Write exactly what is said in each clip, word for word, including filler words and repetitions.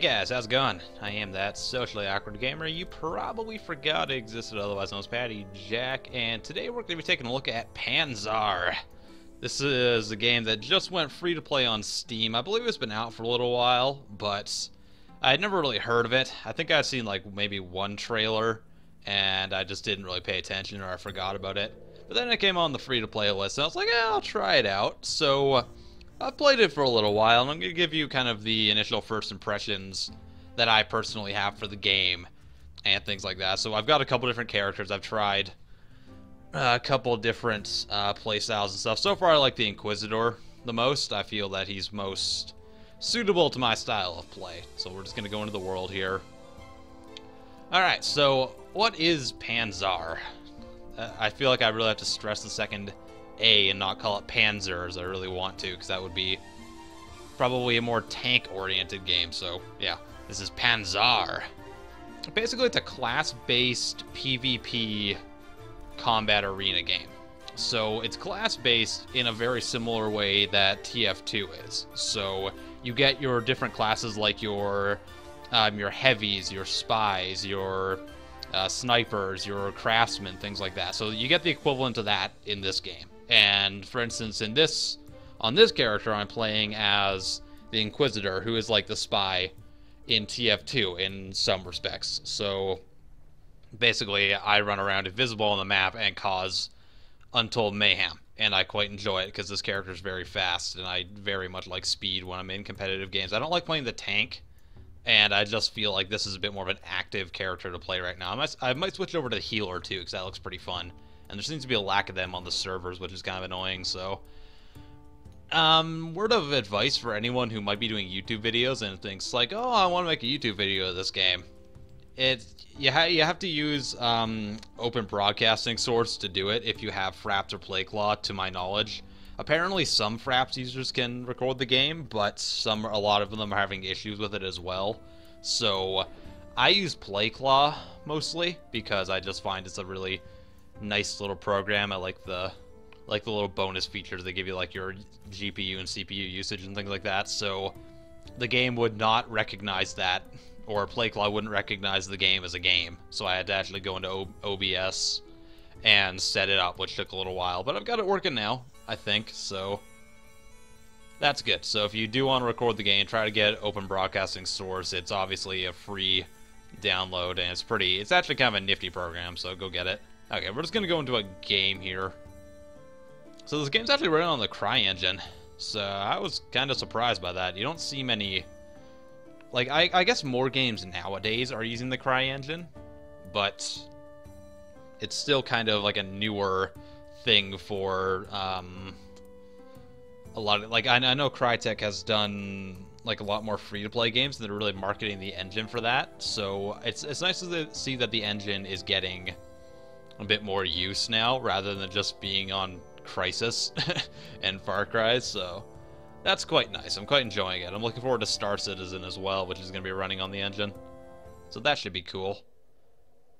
Hey guys, how's it going? I am that Socially Awkward Gamer. You probably forgot it existed, otherwise known as Patty Jack, and today we're going to be taking a look at Panzar. This is a game that just went free to play on Steam. I believe it's been out for a little while, but I had never really heard of it. I think I've seen like maybe one trailer, and I just didn't really pay attention or I forgot about it. But then it came on the free to play list, and I was like, yeah, I'll try it out. So I've played it for a little while, and I'm going to give you kind of the initial first impressions that I personally have for the game and things like that. So I've got a couple different characters. I've tried a couple different uh, play styles and stuff. So far, I like the Inquisitor the most. I feel that he's most suitable to my style of play. So we're just going to go into the world here. Alright, so what is Panzar? Uh, I feel like I really have to stress the second A and not call it Panzer as I really want to, because that would be probably a more tank-oriented game. So yeah, this is Panzar. Basically, it's a class-based PvP combat arena game. So it's class-based in a very similar way that T F two is. So you get your different classes, like your um, your heavies, your spies, your uh, snipers, your craftsmen, things like that. So you get the equivalent of that in this game. And for instance, in this, on this character, I'm playing as the Inquisitor, who is like the spy in T F two in some respects. So basically, I run around invisible on the map and cause untold mayhem, and I quite enjoy it because this character is very fast, and I very much like speed when I'm in competitive games. I don't like playing the tank, and I just feel like this is a bit more of an active character to play right now. I might, I might switch over to the healer too, because that looks pretty fun. And there seems to be a lack of them on the servers, which is kind of annoying, so. Um, word of advice for anyone who might be doing YouTube videos and thinks like, oh, I want to make a YouTube video of this game. It's, you, ha you have to use um, open broadcasting source to do it if you have Fraps or Playclaw, to my knowledge. Apparently some Fraps users can record the game, but some, a lot of them are having issues with it as well. So I use Playclaw mostly because I just find it's a really nice little program. I like the like the little bonus features they give you, like your G P U and C P U usage and things like that. So the game would not recognize that, or Playclaw wouldn't recognize the game as a game. So I had to actually go into O B S and set it up, which took a little while, but I've got it working now, I think. So that's good. So if you do want to record the game, try to get open broadcasting source. It's obviously a free download, and it's pretty. It's actually kind of a nifty program. So go get it. Okay, we're just going to go into a game here. So this game's actually running on the CryEngine, so I was kind of surprised by that. You don't see many, like, I, I guess more games nowadays are using the CryEngine, but it's still kind of like a newer thing for um, a lot of, like, I, I know Crytek has done, like, a lot more free-to-play games, and they're really marketing the engine for that, so it's, it's nice to see that the engine is getting a bit more use now, rather than just being on Crysis and Far Cry, so that's quite nice. I'm quite enjoying it. I'm looking forward to Star Citizen as well, which is going to be running on the engine, so that should be cool.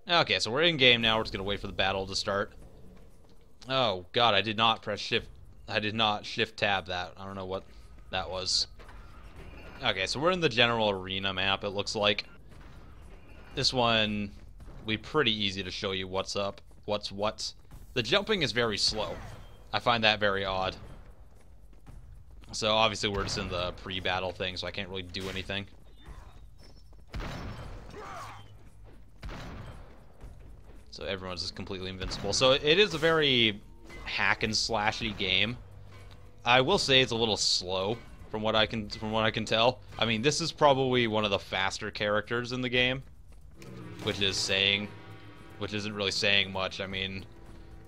Okay, so we're in game now. We're just going to wait for the battle to start. Oh god, I did not press shift. I did not shift tab that. I don't know what that was. Okay, so we're in the general arena map, it looks like. This one will be pretty easy to show you what's up. What's what? The jumping is very slow. I find that very odd. So obviously we're just in the pre-battle thing, so I can't really do anything. So everyone's just completely invincible. So it is a very hack and slashy game. I will say it's a little slow from what I can from what I can tell. I mean, this is probably one of the faster characters in the game, which is saying, which isn't really saying much. I mean,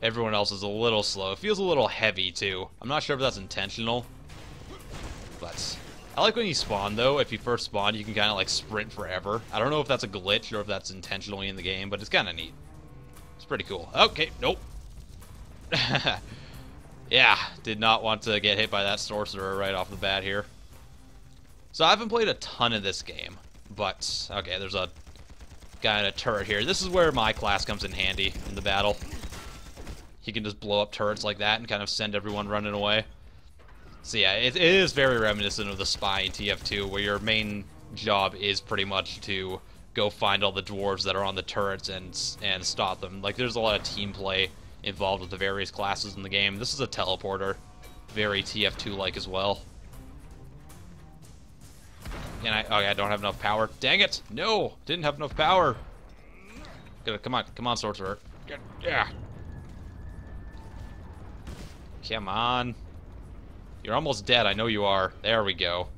everyone else is a little slow. It feels a little heavy, too. I'm not sure if that's intentional, but I like when you spawn, though. If you first spawn, you can kind of, like, sprint forever. I don't know if that's a glitch or if that's intentionally in the game, but it's kind of neat. It's pretty cool. Okay, nope. Yeah, did not want to get hit by that sorcerer right off the bat here. So I haven't played a ton of this game, but, okay, there's a guy in a turret here. This is where my class comes in handy in the battle. He can just blow up turrets like that and kind of send everyone running away. So yeah, it, it is very reminiscent of the spy in T F two, where your main job is pretty much to go find all the dwarves that are on the turrets and and stop them. Like, there's a lot of team play involved with the various classes in the game. This is a teleporter, very T F two-like as well. And I, okay, I don't have enough power. Dang it! No, didn't have enough power. Come on, come on, sorcerer. Yeah. Come on. You're almost dead. I know you are. There we go.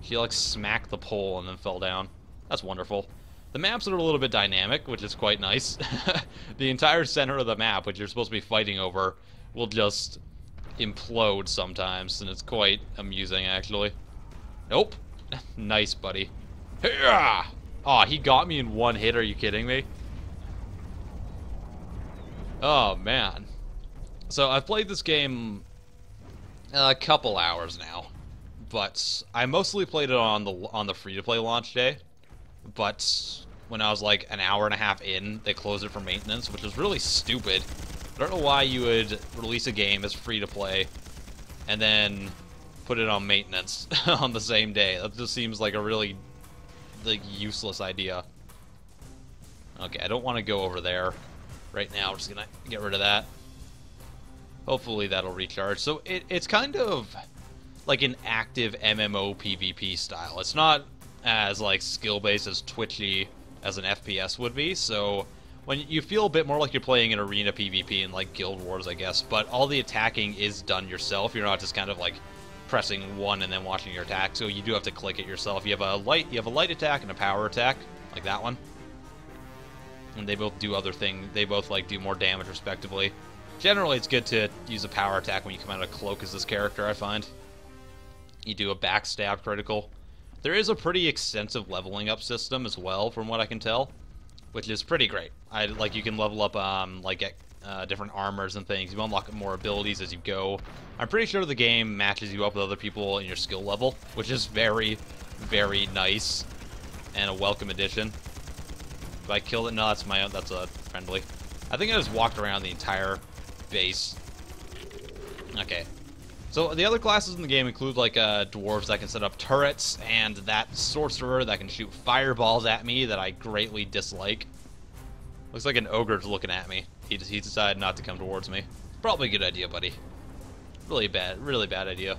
She like smacked the pole and then fell down. That's wonderful. The maps are a little bit dynamic, which is quite nice. The entire center of the map, which you're supposed to be fighting over, will just implode sometimes, and it's quite amusing, actually. Nope. Nice, buddy. Aw, oh, he got me in one hit. Are you kidding me? Oh, man. So, I've played this game a couple hours now, but I mostly played it on the on the free-to-play launch day. But when I was like an hour and a half in, they closed it for maintenance, which was really stupid. I don't know why you would release a game as free-to-play and then put it on maintenance on the same day. That just seems like a really like useless idea. Okay, I don't want to go over there right now. We're just gonna get rid of that. Hopefully that'll recharge. So it, it's kind of like an active M M O PvP style. It's not as like skill-based, as twitchy as an F P S would be. So when you feel a bit more like you're playing an arena PvP in like Guild Wars, I guess. But all the attacking is done yourself. You're not just kind of like pressing one and then watching your attack, so you do have to click it yourself. You have a light, you have a light attack and a power attack, like that one. And they both do other things. They both like do more damage respectively. Generally, it's good to use a power attack when you come out of a cloak as this character, I find. You do a backstab critical. There is a pretty extensive leveling up system as well, from what I can tell, which is pretty great. I like you can level up, um, like at Uh, different armors and things. You unlock more abilities as you go. I'm pretty sure the game matches you up with other people in your skill level, which is very, very nice and a welcome addition. If I killed it, no, that's my own. That's a friendly. I think I just walked around the entire base. Okay. So the other classes in the game include like uh, dwarves that can set up turrets and that sorcerer that can shoot fireballs at me that I greatly dislike. Looks like an ogre's looking at me. He, he decided not to come towards me. Probably a good idea, buddy. Really bad, really bad idea.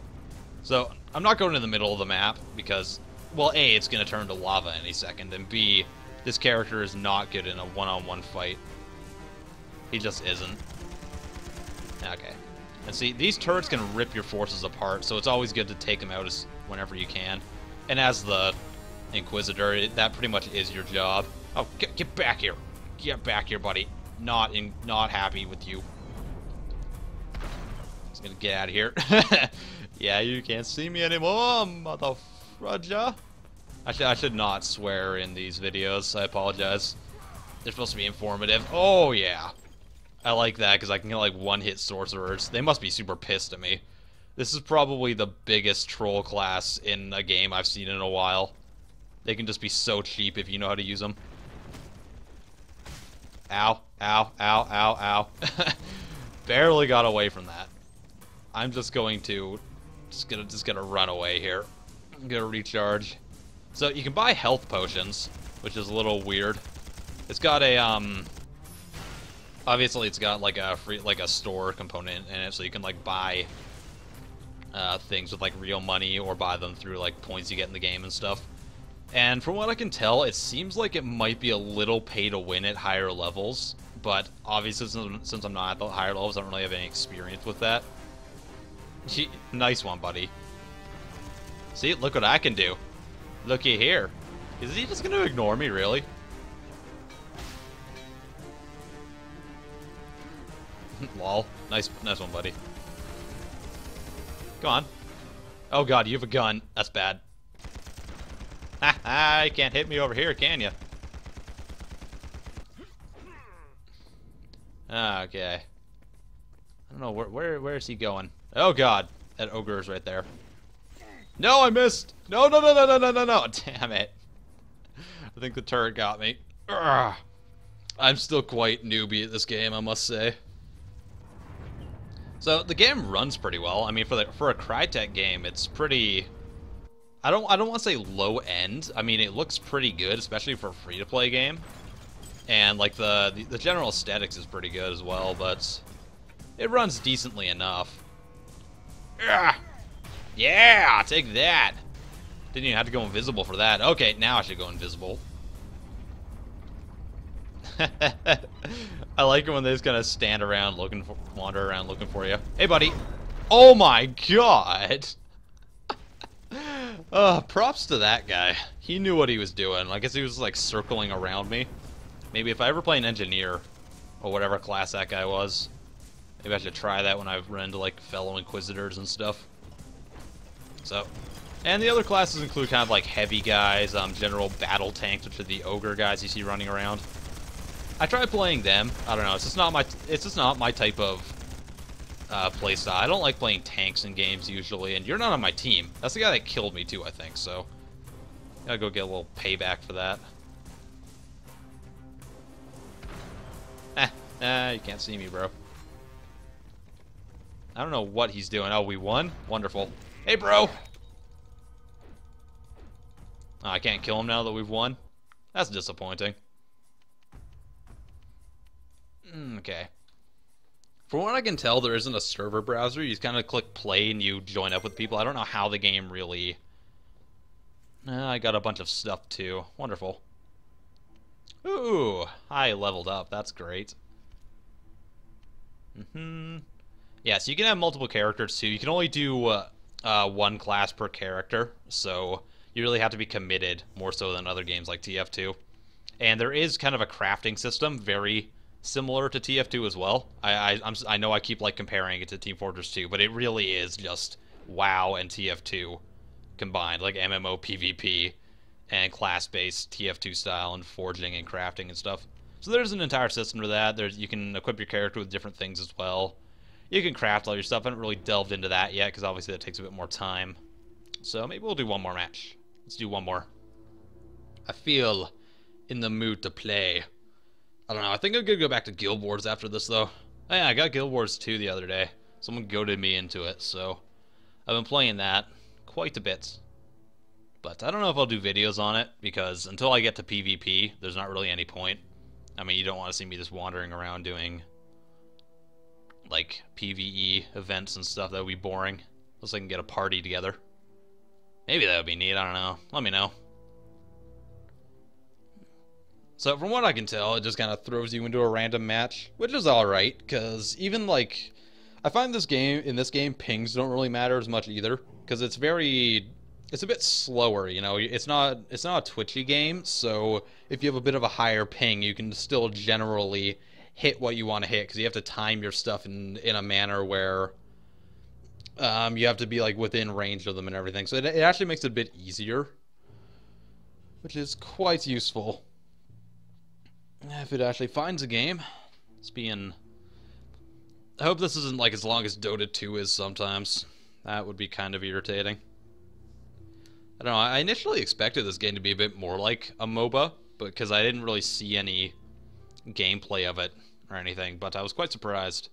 So, I'm not going to the middle of the map because, well, A, it's going to turn to lava any second, and B, this character is not good in a one-on-one fight. He just isn't. Okay. And see, these turrets can rip your forces apart, so it's always good to take them out as, whenever you can. And as the Inquisitor, it, that pretty much is your job. Oh, get, get back here. Get back here, buddy. Not in, not happy with you. Just gonna get out of here. Yeah, you can't see me anymore, motherfrudger. I should, I should not swear in these videos. I apologize. They're supposed to be informative. Oh yeah, I like that because I can get like one-hit sorcerers. They must be super pissed at me. This is probably the biggest troll class in a game I've seen in a while. They can just be so cheap if you know how to use them. Ow, ow, ow, ow, ow. Barely got away from that. I'm just going to just gonna just gonna run away here. I'm gonna recharge. So you can buy health potions, which is a little weird. It's got a um obviously it's got like a free like a store component in it, so you can like buy uh things with like real money or buy them through like points you get in the game and stuff. And from what I can tell, it seems like it might be a little pay to win at higher levels, but obviously since I'm not at the higher levels, I don't really have any experience with that. Gee, nice one, buddy. See, look what I can do. Looky here. Is he just going to ignore me, really? Lol. Nice, nice one, buddy. Come on. Oh god, you have a gun. That's bad. Ha ha, you can't hit me over here, can you? Okay. I don't know, where, where, where is he going? Oh god, that ogre is right there. No, I missed! No, no, no, no, no, no, no, no! Damn it. I think the turret got me. Urgh. I'm still quite newbie at this game, I must say. So, the game runs pretty well. I mean, for, the, for a Crytek game, it's pretty... I don't I don't want to say low end. I mean, it looks pretty good, especially for a free-to-play game. And like the, the the general aesthetics is pretty good as well, but it runs decently enough. Yeah, yeah, take that. Didn't even have to go invisible for that. Okay, now I should go invisible. I like it when they just kind of stand around looking for, wander around looking for you. Hey, buddy. Oh my god. Uh, props to that guy. He knew what he was doing. I guess he was like circling around me. Maybe if I ever play an engineer or whatever class that guy was, maybe I should try that when I run into like fellow inquisitors and stuff. So, and the other classes include kind of like heavy guys, um, general battle tanks, which are the ogre guys you see running around. I tried playing them. I don't know. It's just not my. It's just not my type of uh, playstyle. I don't like playing tanks in games usually. And you're not on my team. That's the guy that killed me too, I think. So, gotta go get a little payback for that. Eh, eh, you can't see me, bro. I don't know what he's doing. Oh, we won? Wonderful. Hey, bro! Oh, I can't kill him now that we've won? That's disappointing. Mm, okay. From what I can tell, there isn't a server browser. You just kind of click play and you join up with people. I don't know how the game really... Uh, I got a bunch of stuff, too. Wonderful. Ooh, I leveled up. That's great. Mm-hmm. Yeah, so you can have multiple characters, too. You can only do uh, uh, one class per character, so you really have to be committed, more so than other games like T F two. And there is kind of a crafting system, very similar to T F two as well. I, I, I'm, I know I keep like comparing it to Team Fortress two, but it really is just WoW and T F two combined, like M M O, PvP, and class-based T F two style and forging and crafting and stuff. So there's an entire system for that. There's, you can equip your character with different things as well. You can craft all your stuff. I haven't really delved into that yet because obviously that takes a bit more time. So maybe we'll do one more match. Let's do one more. I feel in the mood to play. I don't know. I think I'm going to go back to Guild Wars after this, though. Oh, yeah, I got Guild Wars two the other day. Someone goaded me into it, so I've been playing that quite a bit. But I don't know if I'll do videos on it because until I get to PvP, there's not really any point. I mean, you don't want to see me just wandering around doing like PvE events and stuff. That would be boring. Unless I can get a party together. Maybe that would be neat. I don't know. Let me know. So from what I can tell, it just kind of throws you into a random match, which is alright, because even like, I find this game, in this game, pings don't really matter as much either, because it's very, it's a bit slower, you know, it's not, it's not a twitchy game, so if you have a bit of a higher ping, you can still generally hit what you want to hit, because you have to time your stuff in, in a manner where um, you have to be like within range of them and everything, so it, it actually makes it a bit easier, which is quite useful. If it actually finds a game. It's being... I hope this isn't like as long as Dota two is sometimes. That would be kind of irritating. I don't know, I initially expected this game to be a bit more like a MOBA, because I didn't really see any gameplay of it or anything, but I was quite surprised.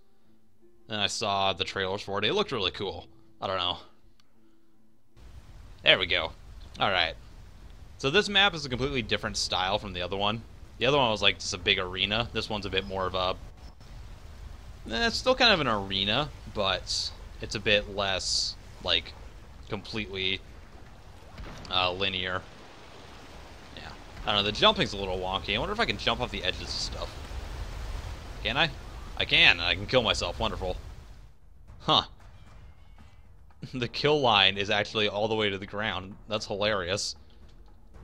And I saw the trailers for it. It looked really cool. I don't know. There we go. Alright. So this map is a completely different style from the other one. The other one was like just a big arena. This one's a bit more of a... Eh, it's still kind of an arena, but it's a bit less, like, completely uh, linear. Yeah. I don't know, the jumping's a little wonky. I wonder if I can jump off the edges of stuff. Can I? I can, and I can kill myself. Wonderful. Huh. The kill line is actually all the way to the ground. That's hilarious.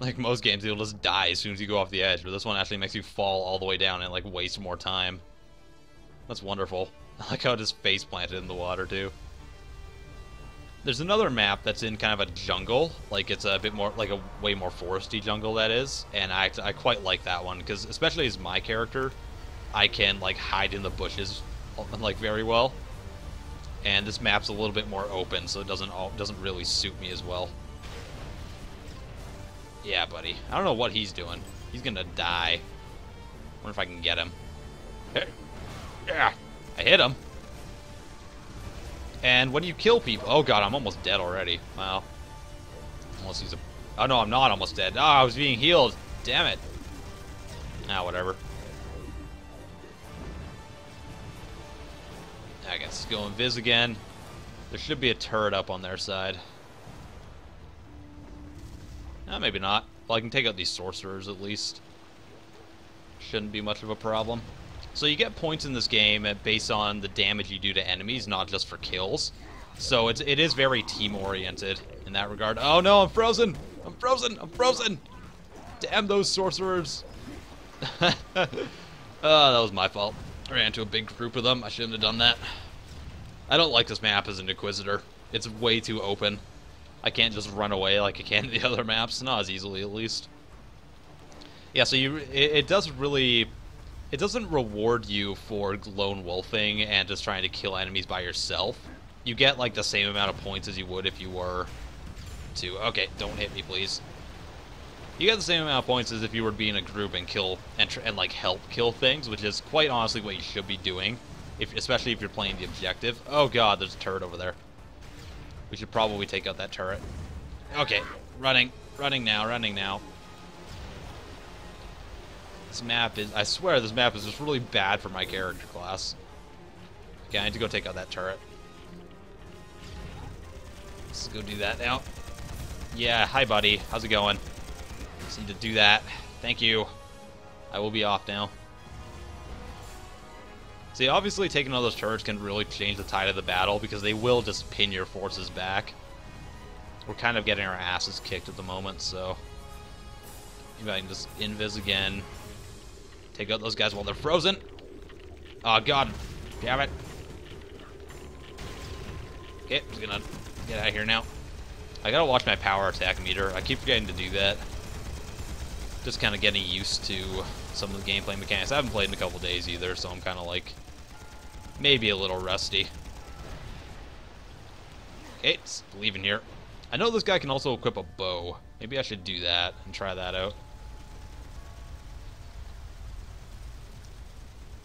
Like most games, you'll just die as soon as you go off the edge, but this one actually makes you fall all the way down and like waste more time. That's wonderful. I like how it just face planted in the water too. There's another map that's in kind of a jungle, like it's a bit more, like a way more foresty jungle that is, and I I quite like that one because especially as my character, I can like hide in the bushes like very well, and this map's a little bit more open, so it doesn't all doesn't really suit me as well. Yeah, buddy. I don't know what he's doing. He's gonna die. I wonder if I can get him. Hey. Yeah. I hit him. And when you kill people... Oh, God, I'm almost dead already. Wow. Unless he's a... Oh no, I'm not almost dead. Ah, oh, I was being healed. Damn it. Ah, whatever. I guess let's go invis again. There should be a turret up on their side. No, maybe not. Well, I can take out these sorcerers at least. Shouldn't be much of a problem. So you get points in this game based on the damage you do to enemies, not just for kills. So it's, it is very team-oriented in that regard. Oh no, I'm frozen! I'm frozen! I'm frozen! Damn those sorcerers! Oh, that was my fault. I ran into a big group of them. I shouldn't have done that. I don't like this map as an Inquisitor. It's way too open. I can't just run away like I can in the other maps. Not as easily, at least. Yeah, so you, it, it does really... It doesn't reward you for lone wolfing and just trying to kill enemies by yourself. You get, like, the same amount of points as you would if you were to... Okay, don't hit me, please. You get the same amount of points as if you were to be in a group and kill and, tr and like help kill things, which is quite honestly what you should be doing, if, especially if you're playing the objective. Oh god, there's a turret over there. We should probably take out that turret. Okay, running, running now, running now. This map is... I swear this map is just really bad for my character class. Okay, I need to go take out that turret. Let's go do that now. Yeah, hi buddy, how's it going? Just need to do that. Thank you. I will be off now. See, obviously taking all those turrets can really change the tide of the battle because they will just pin your forces back. We're kind of getting our asses kicked at the moment, so... Maybe I can just invis again. Take out those guys while they're frozen. Oh god. Damn it. Okay, I'm just gonna get out of here now. I gotta watch my power attack meter. I keep forgetting to do that. Just kind of getting used to some of the gameplay mechanics. I haven't played in a couple days either, so I'm kind of like maybe a little rusty. Okay, just leaving here. I know this guy can also equip a bow. Maybe I should do that and try that out.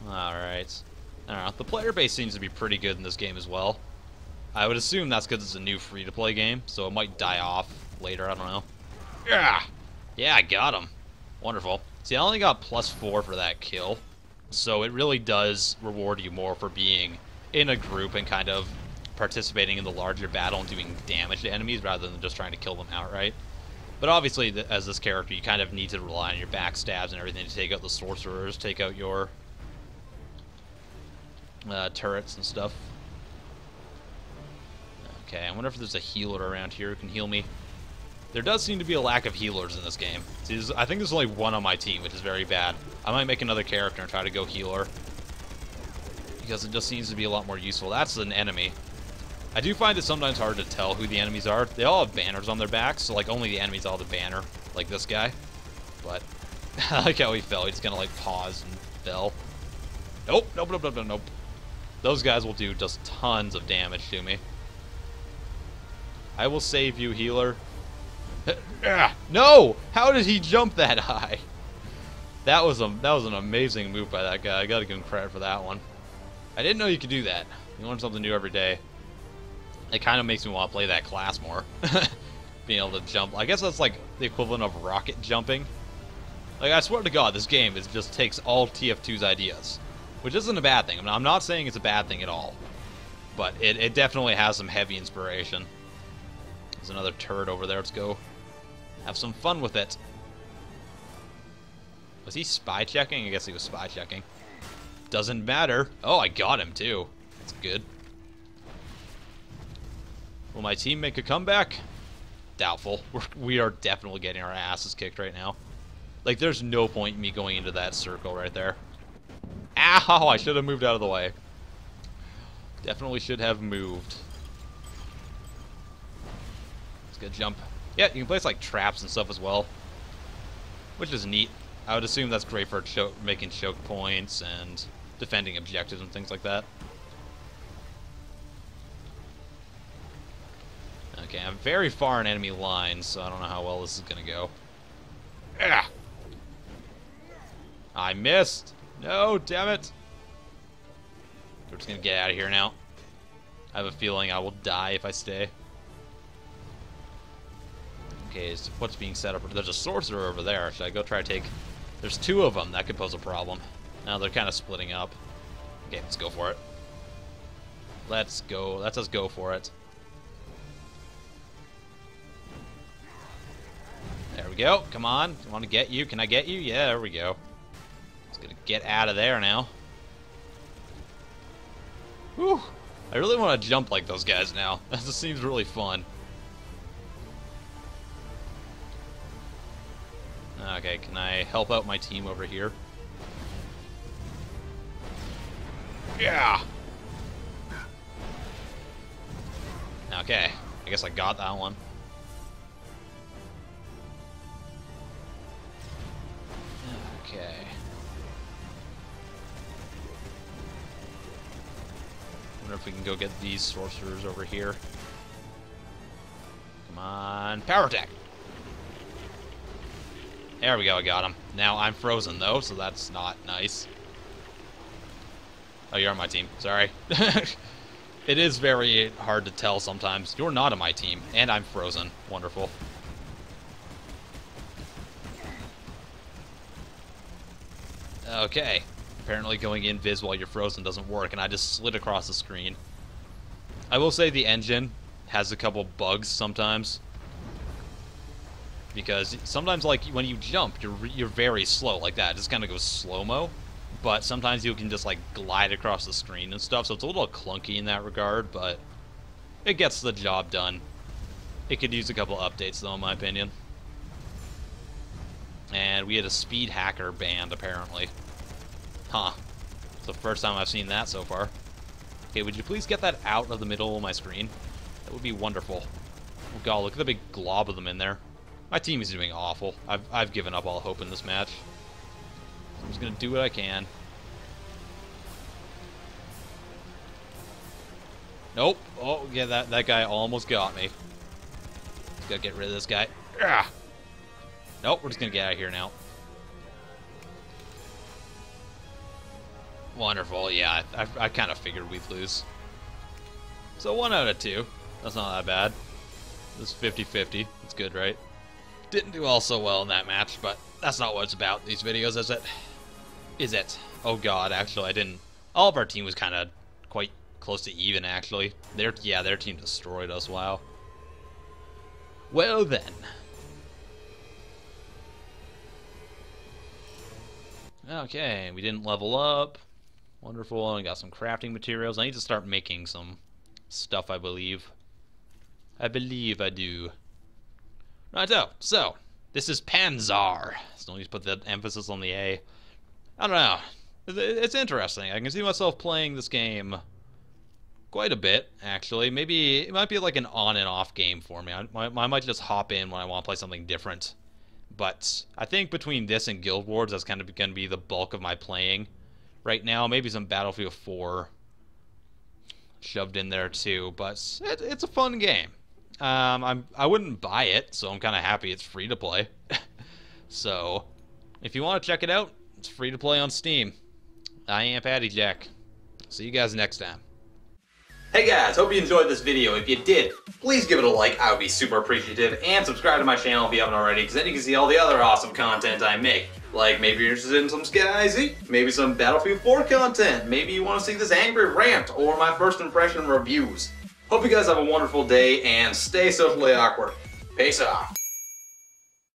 Alright. I don't know. The player base seems to be pretty good in this game as well. I would assume that's because it's a new free-to-play game, so it might die off later. I don't know. Yeah! Yeah, I got him. Wonderful. See, I only got plus four for that kill, so it really does reward you more for being in a group and kind of participating in the larger battle and doing damage to enemies rather than just trying to kill them outright. But obviously, as this character, you kind of need to rely on your backstabs and everything to take out the sorcerers, take out your uh, turrets and stuff. Okay, I wonder if there's a healer around here who can heal me. There does seem to be a lack of healers in this game. See, this, I think there's only one on my team, which is very bad. I might make another character and try to go healer. Because it just seems to be a lot more useful. That's an enemy. I do find it sometimes hard to tell who the enemies are. They all have banners on their backs, so like only the enemies all have the banner, like this guy. But I like how he fell. He's gonna like pause and fell. Nope, nope, nope, nope, nope, nope. Those guys will do just tons of damage to me. I will save you, healer. No! How did he jump that high? That was a that was an amazing move by that guy. I gotta give him credit for that one. I didn't know you could do that. You learn something new every day. It kind of makes me want to play that class more. Being able to jump. I guess that's like the equivalent of rocket jumping. Like, I swear to God, this game is just takes all T F two's ideas. Which isn't a bad thing. I'm not saying it's a bad thing at all. But it, it definitely has some heavy inspiration. There's another turret over there. Let's go. Have some fun with it. Was he spy checking? I guess he was spy checking. Doesn't matter. Oh, I got him too. That's good. Will my team make a comeback? Doubtful. We're, we are definitely getting our asses kicked right now. Like, there's no point in me going into that circle right there. Ow! I should have moved out of the way. Definitely should have moved. Let's go jump. Yeah, you can place like traps and stuff as well, which is neat. I would assume that's great for choke, making choke points and defending objectives and things like that. Okay, I'm very far in enemy lines, so I don't know how well this is gonna go. Ugh. I missed. No, damn it. We're just gonna get out of here now. I have a feeling I will die if I stay. Okay, so what's being set up? There's a sorcerer over there. Should I go try to take... There's two of them. That could pose a problem. Now they're kind of splitting up. Okay, let's go for it. Let's go. Let us go for it. There we go. Come on. I want to get you. Can I get you? Yeah, there we go. It's going to get out of there now. Whew. I really want to jump like those guys now. That just seems really fun. Okay, can I help out my team over here? Yeah! Okay, I guess I got that one. Okay. I wonder if we can go get these sorcerers over here. Come on, power attack! There we go, I got him. Now I'm frozen though, so that's not nice. Oh, you're on my team. Sorry. It is very hard to tell sometimes. You're not on my team, and I'm frozen. Wonderful. Okay. Apparently going invis while you're frozen doesn't work, and I just slid across the screen. I will say the engine has a couple bugs sometimes. Because sometimes, like, when you jump, you're, you're very slow like that. It just kind of goes slow-mo. But sometimes you can just, like, glide across the screen and stuff. So it's a little clunky in that regard, but it gets the job done. It could use a couple updates, though, in my opinion. And we had a speed hacker banned, apparently. Huh. It's the first time I've seen that so far. Okay, would you please get that out of the middle of my screen? That would be wonderful. Oh, God, look at the big glob of them in there. My team is doing awful. I've, I've given up all hope in this match. I'm just going to do what I can. Nope. Oh, yeah, that, that guy almost got me. Just got to get rid of this guy. Ugh. Nope, we're just going to get out of here now. Wonderful. Yeah, I, I, I kind of figured we'd lose. So one out of two. That's not that bad. It's fifty fifty. It's good, right? Didn't do all so well in that match, but that's not what it's about, these videos, is it? Is it? Oh god, actually, I didn't. All of our team was kind of quite close to even, actually. Their, yeah, their team destroyed us, wow. Well then. Okay, we didn't level up. Wonderful, and got some crafting materials. I need to start making some stuff, I believe. I believe I do. Righto, so, this is Panzar. Still need to put the emphasis on the A. I don't know. It's interesting. I can see myself playing this game quite a bit, actually. Maybe it might be like an on and off game for me. I, I might just hop in when I want to play something different. But I think between this and Guild Wars, that's kind of going to be the bulk of my playing right now. Maybe some Battlefield four shoved in there too. But it, it's a fun game. Um, I'm, I wouldn't buy it, so I'm kind of happy it's free to play. So, if you want to check it out, it's free to play on Steam. I am Patty Jack. See you guys next time. Hey guys, hope you enjoyed this video. If you did, please give it a like. I would be super appreciative. And subscribe to my channel if you haven't already, because then you can see all the other awesome content I make. Like, maybe you're interested in some Sky-Z, maybe some Battlefield four content, maybe you want to see this angry rant, or my first impression reviews. Hope you guys have a wonderful day and stay socially awkward. Peace out.